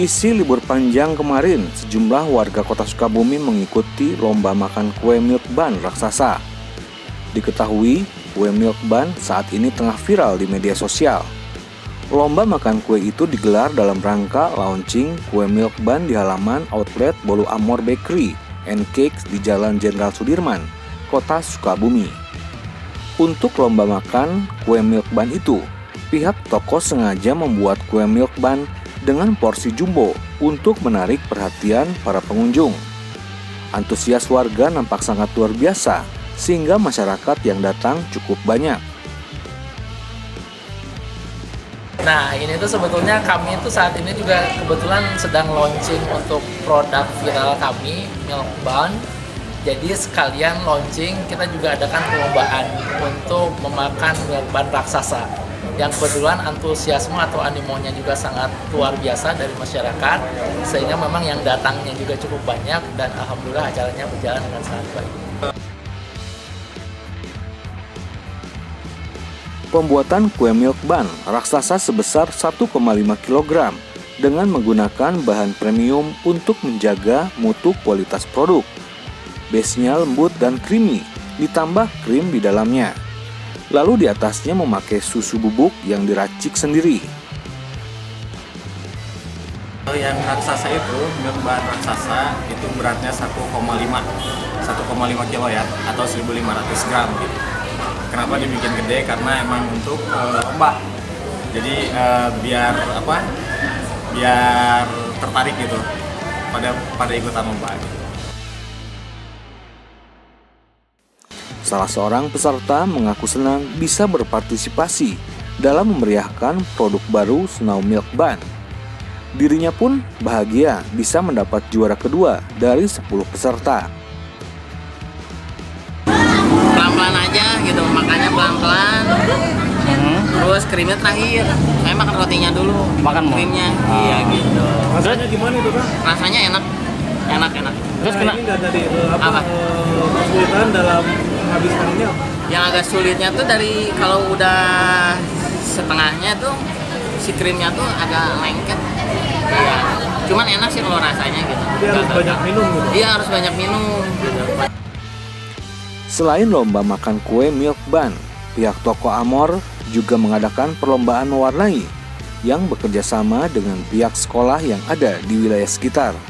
Isi libur panjang kemarin, sejumlah warga kota Sukabumi mengikuti lomba makan kue Milk Bun raksasa. Diketahui, kue Milk Bun saat ini tengah viral di media sosial. Lomba makan kue itu digelar dalam rangka launching kue Milk Bun di halaman outlet Bolu Amor Bakery and Cakes di Jalan Jenderal Sudirman, kota Sukabumi. Untuk lomba makan kue Milk Bun itu, pihak toko sengaja membuat kue Milk Bun dengan porsi jumbo untuk menarik perhatian para pengunjung. Antusias warga nampak sangat luar biasa, sehingga masyarakat yang datang cukup banyak. Nah, ini tuh sebetulnya kami itu saat ini juga kebetulan sedang launching untuk produk viral kami, Milk Bun. Jadi sekalian launching, kita juga adakan perlombaan untuk memakan Milk Bun raksasa. Yang kebetulan antusiasme atau animonya juga sangat luar biasa dari masyarakat, sehingga memang yang datangnya juga cukup banyak dan alhamdulillah acaranya berjalan dengan sangat baik. Pembuatan kue Milk Bun raksasa sebesar 1,5 kg dengan menggunakan bahan premium untuk menjaga mutu kualitas produk. Base-nya lembut dan creamy, ditambah krim di dalamnya. Lalu di atasnya memakai susu bubuk yang diracik sendiri. Yang raksasa itu, Milk Bun raksasa itu beratnya 1,5 kilo ya, atau 1.500 gram gitu. Kenapa dibikin gede? Karena emang untuk lomba. Jadi biar tertarik gitu pada ikutan lomba gitu. Salah seorang peserta mengaku senang bisa berpartisipasi dalam memeriahkan produk baru Snow Milk Bun. Dirinya pun bahagia bisa mendapat juara kedua dari 10 peserta. Pelan-pelan aja gitu, makannya pelan-pelan. Terus krimnya terakhir, saya makan rotinya dulu. Makan krimnya, iya gitu. Rasanya gimana itu Bang? Rasanya enak. Terus kena ini dari apa? Kesulitan dalam menghabiskannya. Yang agak sulitnya tuh dari kalau udah setengahnya tuh si krimnya tuh agak lengket. Ya. Cuman enak sih kalau rasanya gitu. Dia harus banyak minum gitu. Iya, harus banyak minum. Selain lomba makan kue Milk Bun, pihak toko Amor juga mengadakan perlombaan mewarnai yang bekerja sama dengan pihak sekolah yang ada di wilayah sekitar.